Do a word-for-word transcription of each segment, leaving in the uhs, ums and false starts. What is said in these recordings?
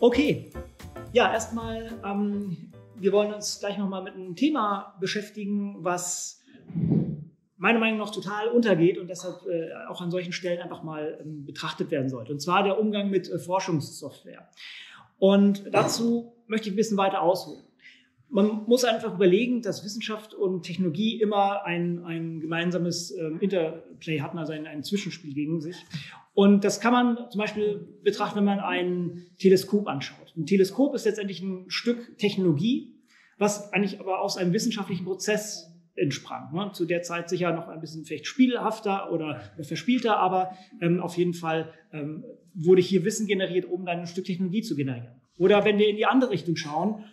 Okay, ja, erstmal, ähm, wir wollen uns gleich nochmal mit einem Thema beschäftigen, was meiner Meinung nach total untergeht und deshalb äh, auch an solchen Stellen einfach mal ähm, betrachtet werden sollte. Und zwar der Umgang mit äh, Forschungssoftware. Und dazu möchte ich ein bisschen weiter ausholen. Man muss einfach überlegen, dass Wissenschaft und Technologie immer ein, ein gemeinsames äh, Interplay hatten, also ein, ein Zwischenspiel gegen sich. Und das kann man zum Beispiel betrachten, wenn man ein Teleskop anschaut. Ein Teleskop ist letztendlich ein Stück Technologie, was eigentlich aber aus einem wissenschaftlichen Prozess entsprang. Ne? Zu der Zeit sicher noch ein bisschen vielleicht spielhafter oder verspielter, aber ähm, auf jeden Fall ähm, wurde hier Wissen generiert, um dann ein Stück Technologie zu generieren. Oder wenn wir in die andere Richtung schauen,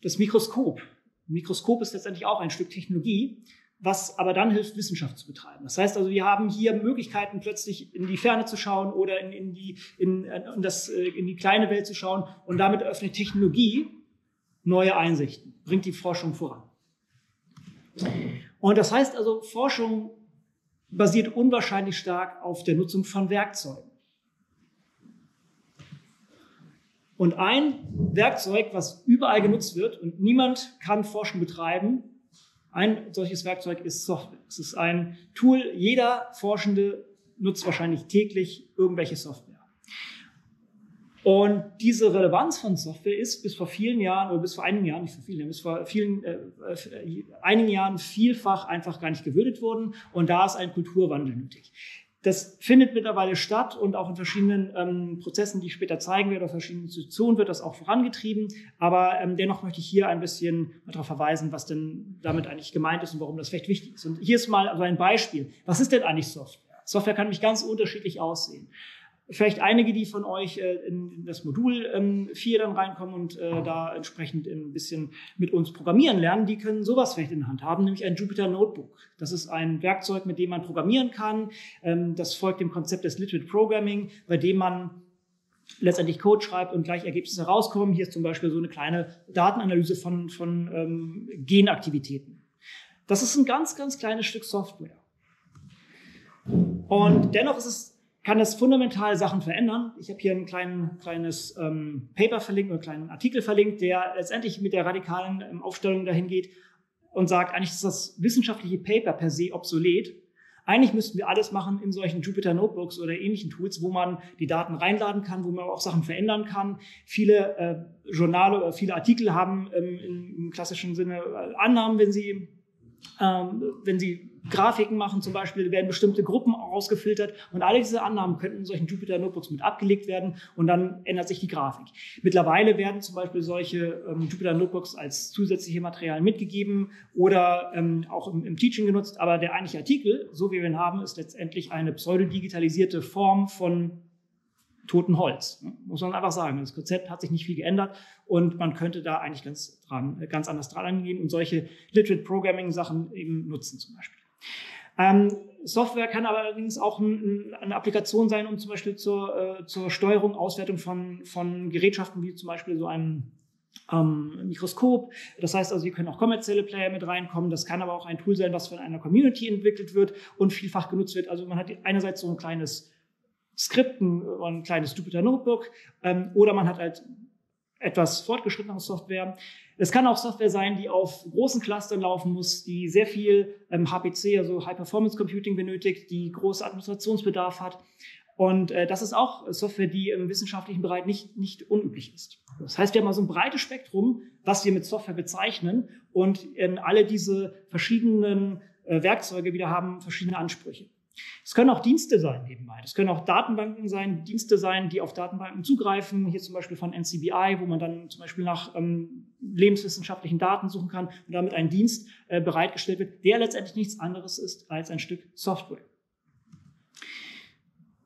das Mikroskop. Ein Mikroskop ist letztendlich auch ein Stück Technologie, was aber dann hilft, Wissenschaft zu betreiben. Das heißt also, wir haben hier Möglichkeiten, plötzlich in die Ferne zu schauen oder in, in, die, in, in, das, in die kleine Welt zu schauen. Und damit öffnet Technologie neue Einsichten, bringt die Forschung voran. Und das heißt also, Forschung basiert unwahrscheinlich stark auf der Nutzung von Werkzeugen. Und ein Werkzeug, was überall genutzt wird und niemand kann Forschung betreiben, ein solches Werkzeug ist Software. Es ist ein Tool. Jeder Forschende nutzt wahrscheinlich täglich irgendwelche Software. Und diese Relevanz von Software ist bis vor vielen Jahren oder bis vor einigen Jahren, nicht vor vielen, bis vor vielen, äh, einigen Jahren vielfach einfach gar nicht gewürdigt worden. Und da ist ein Kulturwandel nötig. Das findet mittlerweile statt und auch in verschiedenen ähm, Prozessen, die ich später zeigen werde, auf verschiedenen Institutionen wird das auch vorangetrieben. Aber ähm, dennoch möchte ich hier ein bisschen darauf verweisen, was denn damit eigentlich gemeint ist und warum das vielleicht wichtig ist. Und hier ist mal also ein Beispiel. Was ist denn eigentlich Software? Software kann nämlich ganz unterschiedlich aussehen. Vielleicht einige, die von euch äh, in das Modul ähm, vier dann reinkommen und äh, da entsprechend ein bisschen mit uns programmieren lernen, die können sowas vielleicht in der Hand haben, nämlich ein Jupyter Notebook. Das ist ein Werkzeug, mit dem man programmieren kann. Ähm, das folgt dem Konzept des Literate Programming, bei dem man letztendlich Code schreibt und gleich Ergebnisse herauskommen. Hier ist zum Beispiel so eine kleine Datenanalyse von, von ähm, Genaktivitäten. Das ist ein ganz, ganz kleines Stück Software. Und dennoch ist es kann das fundamental Sachen verändern. Ich habe hier ein klein, kleines ähm, Paper verlinkt, oder einen kleinen Artikel verlinkt, der letztendlich mit der radikalen ähm, Aufstellung dahin geht und sagt, eigentlich ist das wissenschaftliche Paper per se obsolet. Eigentlich müssten wir alles machen in solchen Jupyter Notebooks oder ähnlichen Tools, wo man die Daten reinladen kann, wo man auch Sachen verändern kann. Viele äh, Journale oder viele Artikel haben ähm, im klassischen Sinne äh, Annahmen, wenn sie, ähm, wenn sie Grafiken machen zum Beispiel, werden bestimmte Gruppen ausgefiltert und alle diese Annahmen könnten in solchen Jupyter Notebooks mit abgelegt werden und dann ändert sich die Grafik. Mittlerweile werden zum Beispiel solche ähm, Jupyter Notebooks als zusätzliche Materialien mitgegeben oder ähm, auch im, im Teaching genutzt, aber der eigentliche Artikel, so wie wir ihn haben, ist letztendlich eine pseudodigitalisierte Form von toten Holz. Ne? Muss man einfach sagen. Das Konzept hat sich nicht viel geändert und man könnte da eigentlich ganz, dran, ganz anders dran angehen und solche Literate Programming Sachen eben nutzen zum Beispiel. Ähm, Software kann aber allerdings auch ein, ein, eine Applikation sein, um zum Beispiel zur, äh, zur Steuerung, Auswertung von, von Gerätschaften wie zum Beispiel so einem ähm, Mikroskop. Das heißt also, hier können auch kommerzielle Player mit reinkommen. Das kann aber auch ein Tool sein, was von einer Community entwickelt wird und vielfach genutzt wird. Also man hat einerseits so ein kleines Skript, ein, ein kleines Jupyter Notebook ähm, oder man hat halt etwas fortgeschrittenere Software. Es kann auch Software sein, die auf großen Clustern laufen muss, die sehr viel ähm, H P C, also High Performance Computing benötigt, die großen Administrationsbedarf hat. Und äh, das ist auch Software, die im wissenschaftlichen Bereich nicht, nicht unüblich ist. Das heißt, wir haben mal so ein breites Spektrum, was wir mit Software bezeichnen. Und ähm, alle diese verschiedenen äh, Werkzeuge wieder haben verschiedene Ansprüche. Es können auch Dienste sein nebenbei. Es können auch Datenbanken sein, Dienste sein, die auf Datenbanken zugreifen. Hier zum Beispiel von N C B I, wo man dann zum Beispiel nach ähm, lebenswissenschaftlichen Daten suchen kann und damit ein Dienst äh, bereitgestellt wird, der letztendlich nichts anderes ist als ein Stück Software.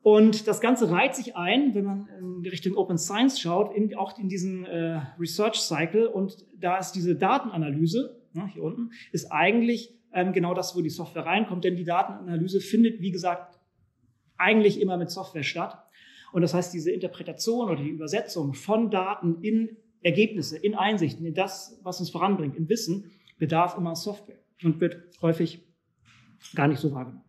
Und das Ganze reiht sich ein, wenn man in Richtung Open Science schaut, in, auch in diesen äh, Research Cycle. Und da ist diese Datenanalyse, ne, hier unten, ist eigentlich genau das, wo die Software reinkommt, denn die Datenanalyse findet, wie gesagt, eigentlich immer mit Software statt. Und das heißt, diese Interpretation oder die Übersetzung von Daten in Ergebnisse, in Einsichten, in das, was uns voranbringt, in Wissen, bedarf immer Software und wird häufig gar nicht so wahrgenommen.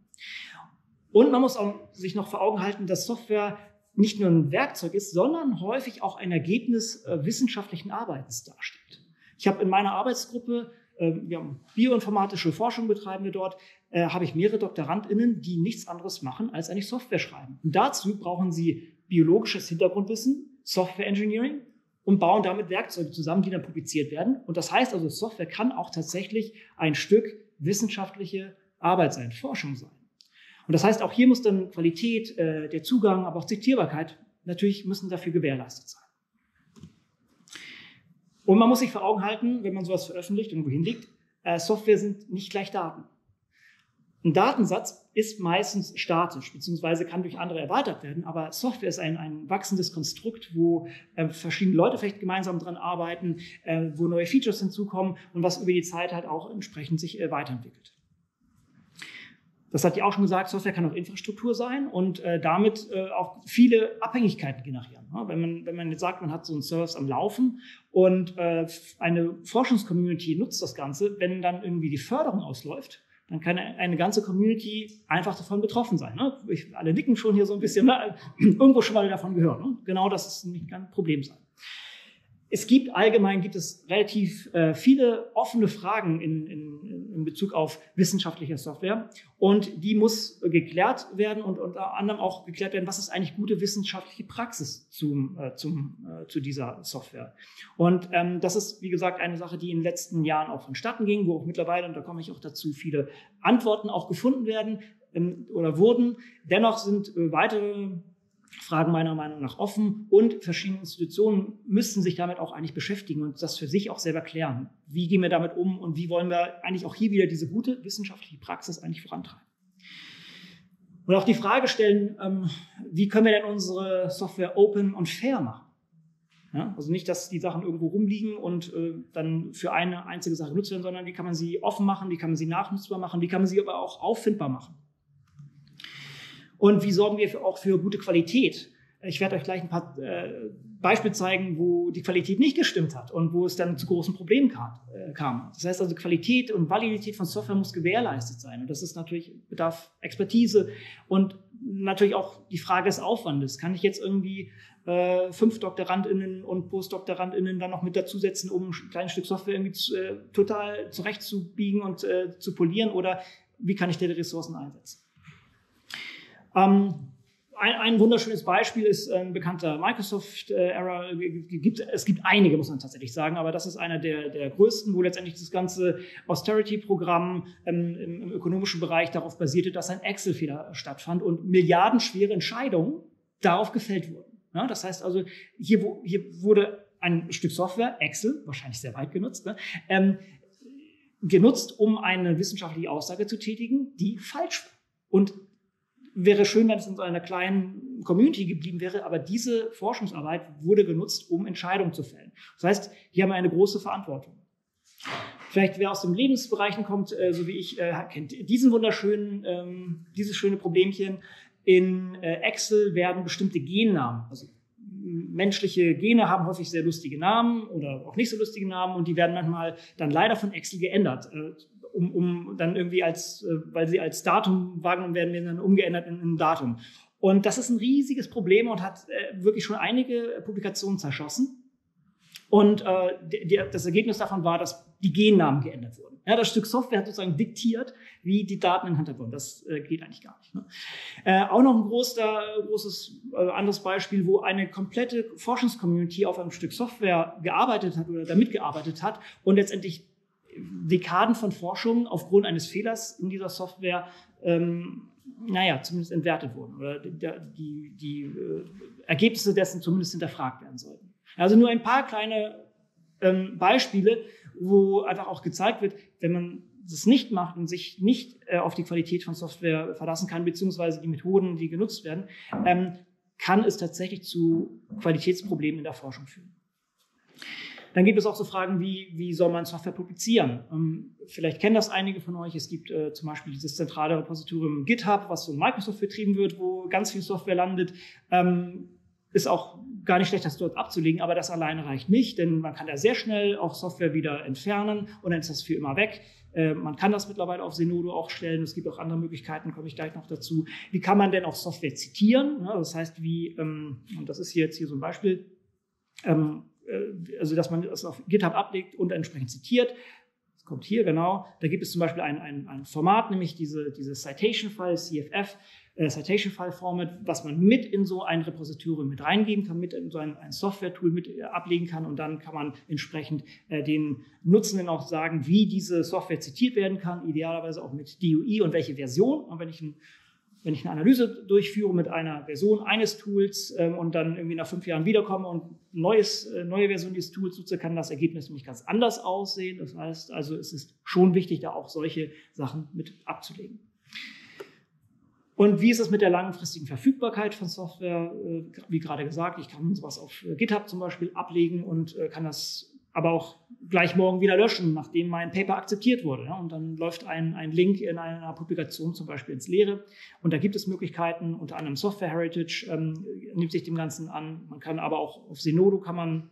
Und man muss auch sich noch vor Augen halten, dass Software nicht nur ein Werkzeug ist, sondern häufig auch ein Ergebnis äh, wissenschaftlichen Arbeitens darstellt. Ich habe in meiner Arbeitsgruppe, äh, wir haben bioinformatische Forschung betreiben wir dort, äh, habe ich mehrere DoktorandInnen, die nichts anderes machen, als eigentlich Software schreiben. Und dazu brauchen sie biologisches Hintergrundwissen, Software Engineering und bauen damit Werkzeuge zusammen, die dann publiziert werden. Und das heißt also, Software kann auch tatsächlich ein Stück wissenschaftliche Arbeit sein, Forschung sein. Und das heißt, auch hier muss dann Qualität, äh, der Zugang, aber auch Zitierbarkeit natürlich müssen dafür gewährleistet sein. Und man muss sich vor Augen halten, wenn man sowas veröffentlicht und wohin liegt, äh, Software sind nicht gleich Daten. Ein Datensatz ist meistens statisch, beziehungsweise kann durch andere erweitert werden, aber Software ist ein, ein wachsendes Konstrukt, wo äh, verschiedene Leute vielleicht gemeinsam dran arbeiten, äh, wo neue Features hinzukommen und was über die Zeit halt auch entsprechend sich äh, weiterentwickelt. Das hatte ich auch schon gesagt, Software kann auch Infrastruktur sein und äh, damit äh, auch viele Abhängigkeiten generieren. Ja, wenn man, wenn man jetzt sagt, man hat so einen Service am Laufen und äh, eine Forschungscommunity nutzt das Ganze, wenn dann irgendwie die Förderung ausläuft, dann kann eine ganze Community einfach davon betroffen sein. Ne? Ich, alle nicken schon hier so ein bisschen, ne? Irgendwo schon mal davon gehört. Ne? Genau, das ist nicht ein Problem sein. Es gibt allgemein, gibt es relativ äh, viele offene Fragen in, in, in Bezug auf wissenschaftliche Software und die muss äh, geklärt werden und unter anderem auch geklärt werden, was ist eigentlich gute wissenschaftliche Praxis zum, äh, zum, äh, zu dieser Software. Und ähm, das ist, wie gesagt, eine Sache, die in den letzten Jahren auch vonstatten ging, wo auch mittlerweile, und da komme ich auch dazu, viele Antworten auch gefunden werden ähm, oder wurden. Dennoch sind äh, weitere Fragen meiner Meinung nach offen und verschiedene Institutionen müssen sich damit auch eigentlich beschäftigen und das für sich auch selber klären. Wie gehen wir damit um und wie wollen wir eigentlich auch hier wieder diese gute wissenschaftliche Praxis eigentlich vorantreiben? Und auch die Frage stellen, wie können wir denn unsere Software open und fair machen? Ja, also nicht, dass die Sachen irgendwo rumliegen und äh, dann für eine einzige Sache genutzt werden, sondern wie kann man sie offen machen, wie kann man sie nachnutzbar machen, wie kann man sie aber auch auffindbar machen? Und wie sorgen wir für, auch für gute Qualität? Ich werde euch gleich ein paar äh, Beispiele zeigen, wo die Qualität nicht gestimmt hat und wo es dann zu großen Problemen kam, äh, kam. Das heißt also, Qualität und Validität von Software muss gewährleistet sein. Und das ist natürlich, bedarf Expertise und natürlich auch die Frage des Aufwandes. Kann ich jetzt irgendwie äh, fünf DoktorandInnen und PostdoktorandInnen dann noch mit dazusetzen, um ein kleines Stück Software irgendwie zu, äh, total zurechtzubiegen und äh, zu polieren? Oder wie kann ich da die Ressourcen einsetzen? Um, ein, ein wunderschönes Beispiel ist ein bekannter Microsoft-Error. Es gibt einige, muss man tatsächlich sagen, aber das ist einer der, der größten, wo letztendlich das ganze Austerity-Programm ähm, im, im ökonomischen Bereich darauf basierte, dass ein Excel-Fehler stattfand und milliardenschwere Entscheidungen darauf gefällt wurden. Ja, das heißt also, hier, wo, hier wurde ein Stück Software, Excel, wahrscheinlich sehr weit genutzt, ne, ähm, genutzt, um eine wissenschaftliche Aussage zu tätigen, die falsch war. Und wäre schön, wenn es in so einer kleinen Community geblieben wäre, aber diese Forschungsarbeit wurde genutzt, um Entscheidungen zu fällen. Das heißt, hier haben wir eine große Verantwortung. Vielleicht, wer aus den Lebensbereichen kommt, äh, so wie ich, äh, kennt diesen wunderschönen, ähm, dieses schöne Problemchen. In äh, Excel werden bestimmte Gennamen, also menschliche Gene haben häufig sehr lustige Namen oder auch nicht so lustige Namen und die werden manchmal dann leider von Excel geändert. Äh, Um, um dann irgendwie als, weil sie als Datum wahrgenommen werden, werden dann umgeändert in ein Datum. Und das ist ein riesiges Problem und hat äh, wirklich schon einige Publikationen zerschossen. Und äh, die, die, das Ergebnis davon war, dass die Gennamen geändert wurden. Ja, das Stück Software hat sozusagen diktiert, wie die Daten in Hand wurden. Das äh, geht eigentlich gar nicht. Ne? Äh, auch noch ein großer, großes äh, anderes Beispiel, wo eine komplette Forschungscommunity auf einem Stück Software gearbeitet hat oder damit gearbeitet hat und letztendlich Dekaden von Forschung aufgrund eines Fehlers in dieser Software, ähm, naja, zumindest entwertet wurden oder die, die äh, Ergebnisse dessen zumindest hinterfragt werden sollten. Also nur ein paar kleine ähm, Beispiele, wo einfach auch gezeigt wird, wenn man das nicht macht und sich nicht äh, auf die Qualität von Software verlassen kann, beziehungsweise die Methoden, die genutzt werden, ähm, kann es tatsächlich zu Qualitätsproblemen in der Forschung führen. Dann gibt es auch so Fragen wie, wie soll man Software publizieren? Ähm, vielleicht kennen das einige von euch. Es gibt äh, zum Beispiel dieses zentrale Repositorium GitHub, was von Microsoft betrieben wird, wo ganz viel Software landet. Ähm, ist auch gar nicht schlecht, das dort abzulegen, aber das alleine reicht nicht, denn man kann da sehr schnell auch Software wieder entfernen und dann ist das für immer weg. Äh, man kann das mittlerweile auf Zenodo auch stellen, es gibt auch andere Möglichkeiten, komme ich gleich noch dazu. Wie kann man denn auch Software zitieren? Ja, das heißt, wie, ähm, und das ist jetzt hier so ein Beispiel, ähm, äh, also dass man das auf GitHub ablegt und entsprechend zitiert. Das kommt hier, genau. Da gibt es zum Beispiel ein, ein, ein Format, nämlich diese, diese Citation-File, C F F, Citation-File-Format, was man mit in so ein Repositorium mit reingeben kann, mit in so ein, ein Software-Tool mit ablegen kann und dann kann man entsprechend äh, den Nutzenden auch sagen, wie diese Software zitiert werden kann, idealerweise auch mit D O I und welche Version. Und wenn ich, ein, wenn ich eine Analyse durchführe mit einer Version eines Tools ähm, und dann irgendwie nach fünf Jahren wiederkomme und neues, äh, neue Version dieses Tools nutze, kann das Ergebnis nämlich ganz anders aussehen. Das heißt also, es ist schon wichtig, da auch solche Sachen mit abzulegen. Und wie ist es mit der langfristigen Verfügbarkeit von Software? Wie gerade gesagt, ich kann sowas auf GitHub zum Beispiel ablegen und kann das aber auch gleich morgen wieder löschen, nachdem mein Paper akzeptiert wurde. Und dann läuft ein, ein Link in einer Publikation zum Beispiel ins Leere. Und da gibt es Möglichkeiten, unter anderem Software Heritage ähm, nimmt sich dem Ganzen an. Man kann aber auch auf Zenodo kann man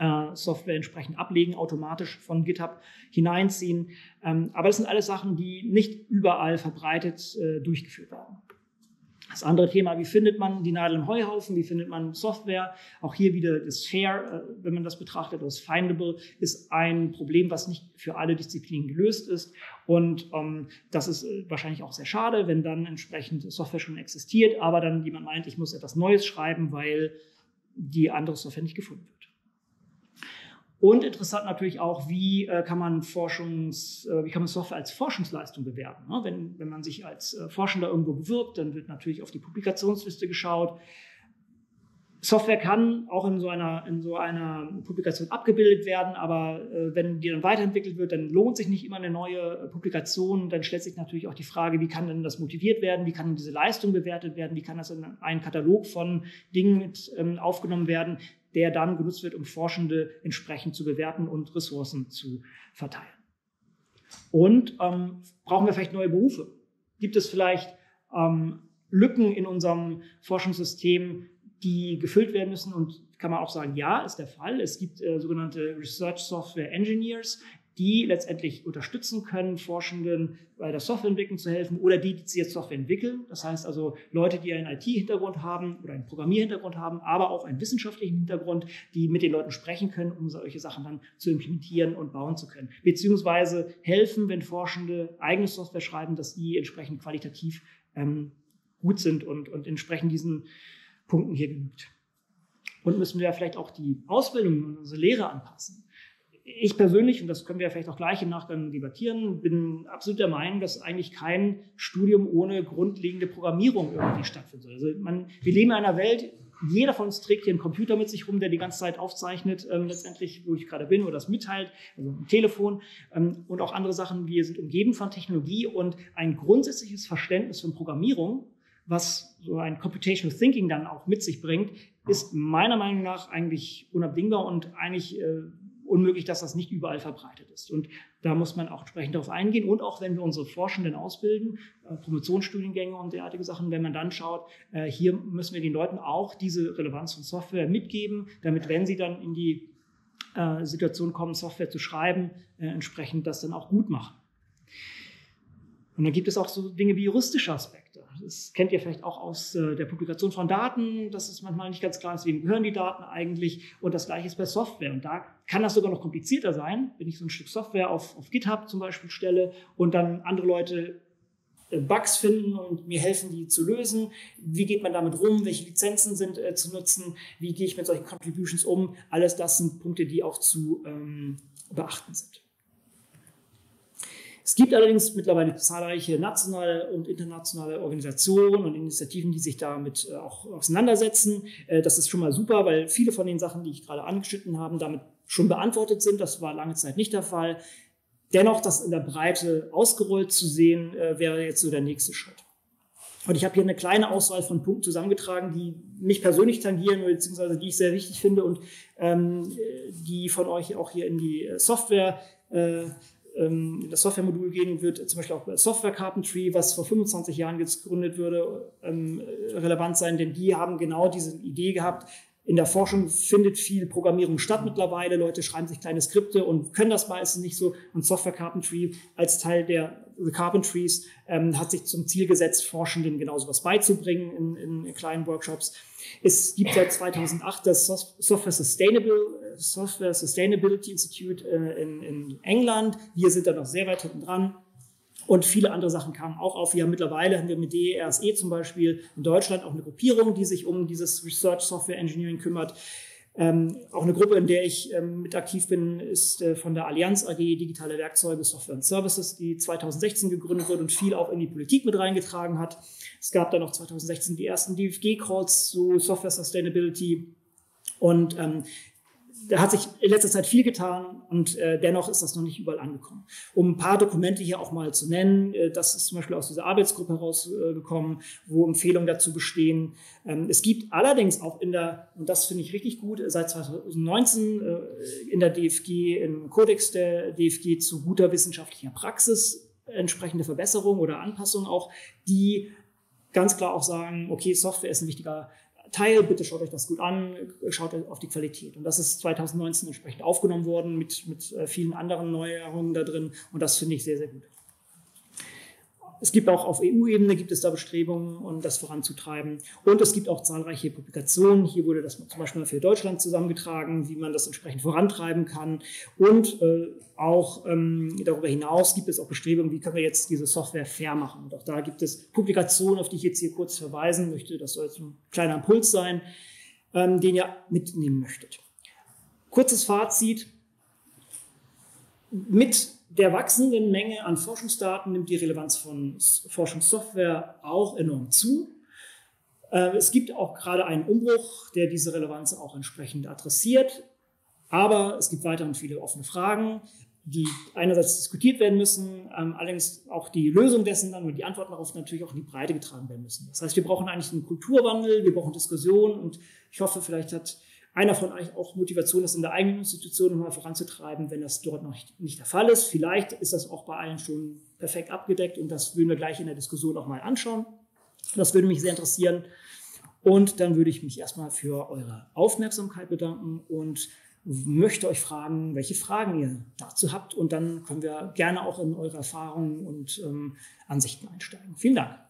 äh, Software entsprechend ablegen, automatisch von GitHub hineinziehen. Aber das sind alles Sachen, die nicht überall verbreitet äh, durchgeführt werden. Das andere Thema, wie findet man die Nadel im Heuhaufen, wie findet man Software? Auch hier wieder das FAIR, äh, wenn man das betrachtet, das Findable, ist ein Problem, was nicht für alle Disziplinen gelöst ist. Und ähm, das ist äh, wahrscheinlich auch sehr schade, wenn dann entsprechend Software schon existiert, aber dann jemand meint, ich muss etwas Neues schreiben, weil die andere Software nicht gefunden wird. Und interessant natürlich auch, wie äh, kann man Forschungs, äh, wie kann man Software als Forschungsleistung bewerten? Ne? Wenn, wenn man sich als äh, Forschender irgendwo bewirbt, dann wird natürlich auf die Publikationsliste geschaut. Software kann auch in so einer, in so einer Publikation abgebildet werden, aber äh, wenn die dann weiterentwickelt wird, dann lohnt sich nicht immer eine neue äh, Publikation. Dann stellt sich natürlich auch die Frage, wie kann denn das motiviert werden? Wie kann denn diese Leistung bewertet werden? Wie kann das in einen Katalog von Dingen mit ähm, aufgenommen werden, der dann genutzt wird, um Forschende entsprechend zu bewerten und Ressourcen zu verteilen. Und ähm, brauchen wir vielleicht neue Berufe? Gibt es vielleicht ähm, Lücken in unserem Forschungssystem, die gefüllt werden müssen? Und kann man auch sagen, ja, ist der Fall. Es gibt äh, sogenannte Research Software Engineers, die letztendlich unterstützen können, Forschenden bei der Softwareentwicklung zu helfen oder die, die jetzt Software entwickeln. Das heißt also Leute, die einen I T-Hintergrund haben oder einen Programmierhintergrund haben, aber auch einen wissenschaftlichen Hintergrund, die mit den Leuten sprechen können, um solche Sachen dann zu implementieren und bauen zu können. Beziehungsweise helfen, wenn Forschende eigene Software schreiben, dass die entsprechend qualitativ ähm, gut sind und, und entsprechend diesen Punkten hier genügt. Und müssen wir vielleicht auch die Ausbildung und unsere Lehre anpassen. Ich persönlich, und das können wir vielleicht auch gleich im Nachgang debattieren, bin absolut der Meinung, dass eigentlich kein Studium ohne grundlegende Programmierung irgendwie stattfinden soll. Also man, wir leben in einer Welt, jeder von uns trägt hier einen Computer mit sich rum, der die ganze Zeit aufzeichnet, ähm, letztendlich, wo ich gerade bin oder das mitteilt, also ein Telefon ähm, und auch andere Sachen. Wir sind umgeben von Technologie und ein grundsätzliches Verständnis von Programmierung, was so ein Computational Thinking dann auch mit sich bringt, ist meiner Meinung nach eigentlich unabdingbar und eigentlich äh, unmöglich, dass das nicht überall verbreitet ist. Und da muss man auch entsprechend darauf eingehen. Und auch wenn wir unsere Forschenden ausbilden, äh, Promotionsstudiengänge und derartige Sachen, wenn man dann schaut, äh, hier müssen wir den Leuten auch diese Relevanz von Software mitgeben, damit, wenn sie dann in die äh, Situation kommen, Software zu schreiben, äh, entsprechend das dann auch gut machen. Und dann gibt es auch so Dinge wie juristische Aspekte. Das kennt ihr vielleicht auch aus äh, der Publikation von Daten. Das ist manchmal nicht ganz klar, deswegen gehören die Daten eigentlich. Und das Gleiche ist bei Software. Und da kann das sogar noch komplizierter sein, wenn ich so ein Stück Software auf, auf GitHub zum Beispiel stelle und dann andere Leute äh, Bugs finden und mir helfen, die zu lösen. Wie geht man damit um? Welche Lizenzen sind äh, zu nutzen? Wie gehe ich mit solchen Contributions um? Alles das sind Punkte, die auch zu ähm, beachten sind. Es gibt allerdings mittlerweile zahlreiche nationale und internationale Organisationen und Initiativen, die sich damit auch auseinandersetzen. Das ist schon mal super, weil viele von den Sachen, die ich gerade angeschnitten habe, damit schon beantwortet sind. Das war lange Zeit nicht der Fall. Dennoch, das in der Breite ausgerollt zu sehen, wäre jetzt so der nächste Schritt. Und ich habe hier eine kleine Auswahl von Punkten zusammengetragen, die mich persönlich tangieren, beziehungsweise die ich sehr wichtig finde und ähm, die von euch auch hier in die Software äh, ähm, in das Software-Modul gehen, wird zum Beispiel auch bei Software Carpentry, was vor fünfundzwanzig Jahren gegründet wurde, ähm, relevant sein, denn die haben genau diese Idee gehabt. In der Forschung findet viel Programmierung statt mittlerweile. Leute schreiben sich kleine Skripte und können das meistens nicht so. Und Software Carpentry als Teil der The Carpentries ähm, hat sich zum Ziel gesetzt, Forschenden genauso was beizubringen in, in kleinen Workshops. Es gibt seit zweitausendacht das Software Sustainable, Software Sustainability Institute äh, in, in England. Wir sind da noch sehr weit hinten dran. Und viele andere Sachen kamen auch auf. Wir haben mittlerweile haben wir mit D R S E zum Beispiel in Deutschland auch eine Gruppierung, die sich um dieses Research Software Engineering kümmert. Ähm, auch eine Gruppe, in der ich ähm, mit aktiv bin, ist äh, von der Allianz A G Digitale Werkzeuge, Software und Services, die zweitausendsechzehn gegründet wurde und viel auch in die Politik mit reingetragen hat. Es gab dann auch zweitausendsechzehn die ersten D F G-Calls zu Software Sustainability. Und ähm, da hat sich in letzter Zeit viel getan und äh, dennoch ist das noch nicht überall angekommen. Um ein paar Dokumente hier auch mal zu nennen, äh, das ist zum Beispiel aus dieser Arbeitsgruppe herausgekommen, äh, wo Empfehlungen dazu bestehen. Ähm, es gibt allerdings auch in der, und das finde ich richtig gut, seit zweitausendneunzehn äh, in der D F G, im Kodex der D F G zu guter wissenschaftlicher Praxis entsprechende Verbesserungen oder Anpassungen auch, die ganz klar auch sagen, okay, Software ist ein wichtiger Teil, bitte schaut euch das gut an, schaut auf die Qualität. Und das ist zweitausendneunzehn entsprechend aufgenommen worden mit, mit vielen anderen Neuerungen da drin und das finde ich sehr, sehr gut. Es gibt auch auf E U-Ebene gibt es da Bestrebungen, um das voranzutreiben und es gibt auch zahlreiche Publikationen. Hier wurde das zum Beispiel für Deutschland zusammengetragen, wie man das entsprechend vorantreiben kann und äh, auch ähm, darüber hinaus gibt es auch Bestrebungen, wie können wir jetzt diese Software fair machen. Und auch da gibt es Publikationen, auf die ich jetzt hier kurz verweisen möchte. Das soll jetzt ein kleiner Impuls sein, ähm, den ihr mitnehmen möchtet. Kurzes Fazit. Mit der wachsenden Menge an Forschungsdaten nimmt die Relevanz von Forschungssoftware auch enorm zu. Es gibt auch gerade einen Umbruch, der diese Relevanz auch entsprechend adressiert. Aber es gibt weiterhin viele offene Fragen, die einerseits diskutiert werden müssen, allerdings auch die Lösung dessen dann und die Antworten darauf natürlich auch in die Breite getragen werden müssen. Das heißt, wir brauchen eigentlich einen Kulturwandel, wir brauchen Diskussionen und ich hoffe, vielleicht hat einer von euch auch Motivation, das in der eigenen Institution mal voranzutreiben, wenn das dort noch nicht, nicht der Fall ist. Vielleicht ist das auch bei allen schon perfekt abgedeckt und das würden wir gleich in der Diskussion auch mal anschauen. Das würde mich sehr interessieren. Und dann würde ich mich erstmal für eure Aufmerksamkeit bedanken und möchte euch fragen, welche Fragen ihr dazu habt. Und dann können wir gerne auch in eure Erfahrungen und ähm, Ansichten einsteigen. Vielen Dank.